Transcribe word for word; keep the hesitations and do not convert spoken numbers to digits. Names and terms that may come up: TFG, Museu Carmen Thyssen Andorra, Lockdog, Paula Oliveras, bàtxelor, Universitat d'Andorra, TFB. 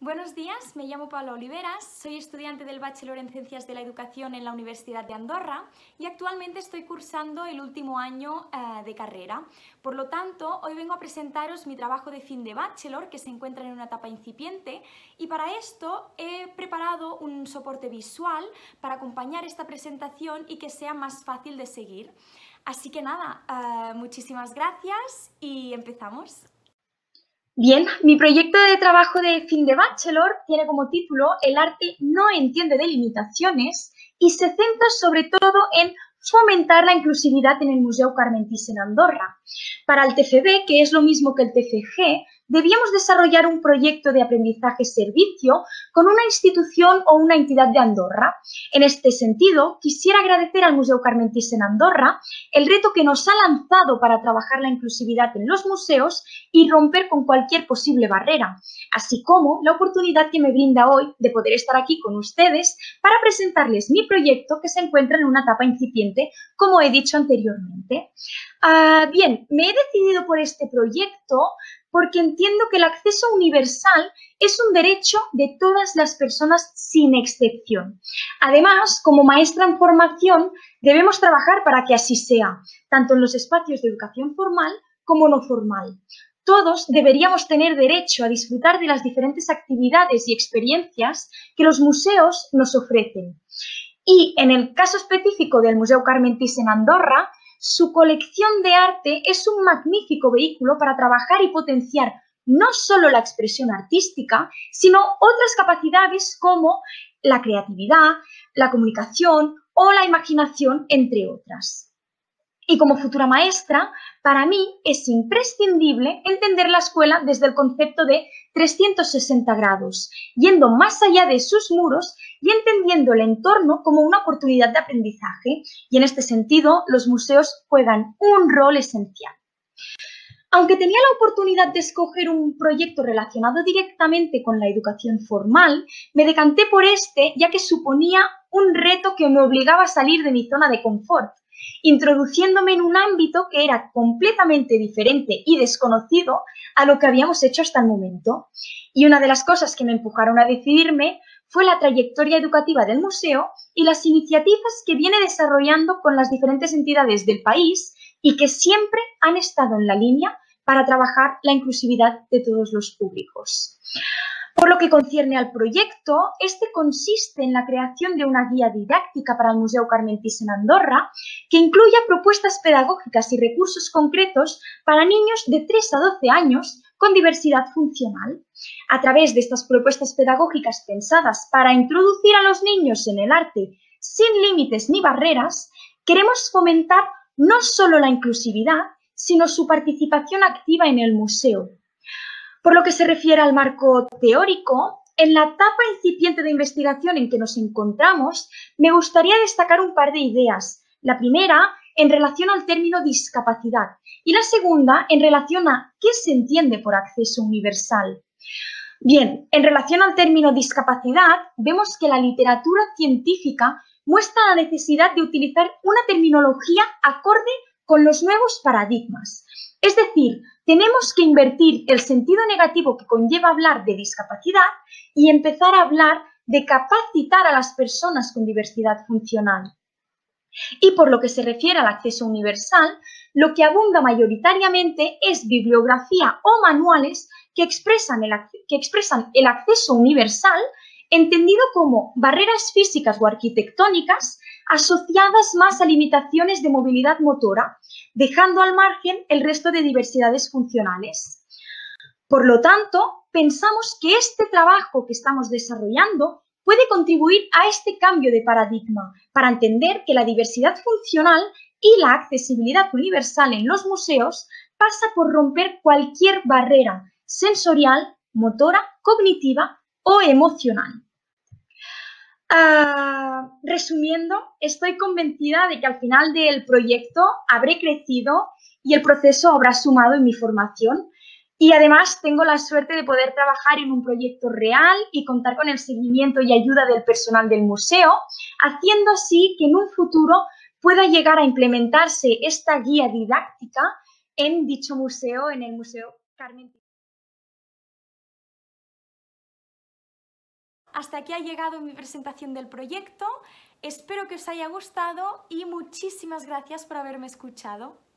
Buenos días, me llamo Paula Oliveras, soy estudiante del Bachelor en Ciencias de la Educación en la Universidad de Andorra y actualmente estoy cursando el último año eh, de carrera. Por lo tanto, hoy vengo a presentaros mi trabajo de fin de Bachelor, que se encuentra en una etapa incipiente, y para esto he preparado un soporte visual para acompañar esta presentación y que sea más fácil de seguir. Así que nada, eh, muchísimas gracias y empezamos. Bien, mi proyecto de trabajo de fin de Bachelor tiene como título El arte no entiende de limitaciones y se centra sobre todo en fomentar la inclusividad en el Museu Carmen Thyssen Andorra. Para el T F B, que es lo mismo que el T F G, debíamos desarrollar un proyecto de aprendizaje-servicio con una institución o una entidad de Andorra. En este sentido, quisiera agradecer al Museu Carmen Thyssen Andorra el reto que nos ha lanzado para trabajar la inclusividad en los museos y romper con cualquier posible barrera, así como la oportunidad que me brinda hoy de poder estar aquí con ustedes para presentarles mi proyecto, que se encuentra en una etapa incipiente, como he dicho anteriormente. Uh, bien, me he decidido por este proyecto porque entiendo que el acceso universal es un derecho de todas las personas sin excepción. Además, como maestra en formación, debemos trabajar para que así sea, tanto en los espacios de educación formal como no formal. Todos deberíamos tener derecho a disfrutar de las diferentes actividades y experiencias que los museos nos ofrecen. Y en el caso específico del Museu Carmen Thyssen Andorra, su colección de arte es un magnífico vehículo para trabajar y potenciar no solo la expresión artística, sino otras capacidades como la creatividad, la comunicación o la imaginación, entre otras. Y como futura maestra, para mí es imprescindible entender la escuela desde el concepto de trescientos sesenta grados, yendo más allá de sus muros y entendiendo el entorno como una oportunidad de aprendizaje, y en este sentido los museos juegan un rol esencial. Aunque tenía la oportunidad de escoger un proyecto relacionado directamente con la educación formal, me decanté por este ya que suponía un reto que me obligaba a salir de mi zona de confort, introduciéndome en un ámbito que era completamente diferente y desconocido a lo que habíamos hecho hasta el momento. Y una de las cosas que me empujaron a decidirme fue la trayectoria educativa del museo y las iniciativas que viene desarrollando con las diferentes entidades del país y que siempre han estado en la línea para trabajar la inclusividad de todos los públicos. Por lo que concierne al proyecto, este consiste en la creación de una guía didáctica para el Museu Carmen Thyssen Andorra que incluya propuestas pedagógicas y recursos concretos para niños de tres a doce años con diversidad funcional. A través de estas propuestas pedagógicas pensadas para introducir a los niños en el arte sin límites ni barreras, queremos fomentar no solo la inclusividad, sino su participación activa en el museo. Por lo que se refiere al marco teórico, en la etapa incipiente de investigación en que nos encontramos, me gustaría destacar un par de ideas. La primera, en relación al término discapacidad, y la segunda, en relación a qué se entiende por acceso universal. Bien, en relación al término discapacidad, vemos que la literatura científica muestra la necesidad de utilizar una terminología acorde con los nuevos paradigmas. Es decir, tenemos que invertir el sentido negativo que conlleva hablar de discapacidad y empezar a hablar de capacitar a las personas con diversidad funcional. Y por lo que se refiere al acceso universal, lo que abunda mayoritariamente es bibliografía o manuales que expresan el, que expresan el acceso universal, entendido como barreras físicas o arquitectónicas asociadas más a limitaciones de movilidad motora, dejando al margen el resto de diversidades funcionales. Por lo tanto, pensamos que este trabajo que estamos desarrollando puede contribuir a este cambio de paradigma para entender que la diversidad funcional y la accesibilidad universal en los museos pasa por romper cualquier barrera sensorial, motora, cognitiva o emocional. Uh, resumiendo, estoy convencida de que al final del proyecto habré crecido y el proceso habrá sumado en mi formación, y además tengo la suerte de poder trabajar en un proyecto real y contar con el seguimiento y ayuda del personal del museo, haciendo así que en un futuro pueda llegar a implementarse esta guía didáctica en dicho museo, en el Museu Carmen Thyssen. hasta aquí ha llegado mi presentación del proyecto. Espero que os haya gustado y muchísimas gracias por haberme escuchado.